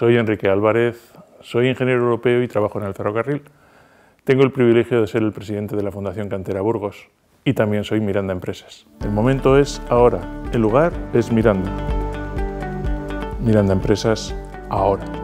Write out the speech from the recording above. Soy Enrique Álvarez, soy ingeniero europeo y trabajo en el ferrocarril. Tengo el privilegio de ser el presidente de la Fundación Cantera Burgos y también soy Miranda Empresas. El momento es ahora, el lugar es Miranda. Miranda Empresas ahora.